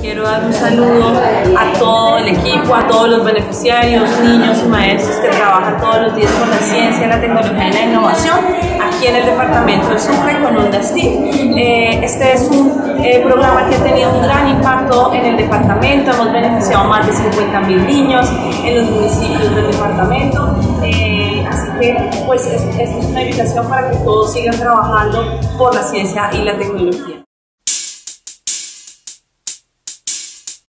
Quiero dar un saludo a todo el equipo, a todos los beneficiarios, niños y maestros que trabajan todos los días con la ciencia, la tecnología y la innovación aquí en el departamento del Sucre con Ondas TIC. Este es un programa que ha tenido un gran impacto en el departamento. Hemos beneficiado a más de 50.000 niños en los municipios del departamento. Así que pues esta es una invitación para que todos sigan trabajando por la ciencia y la tecnología.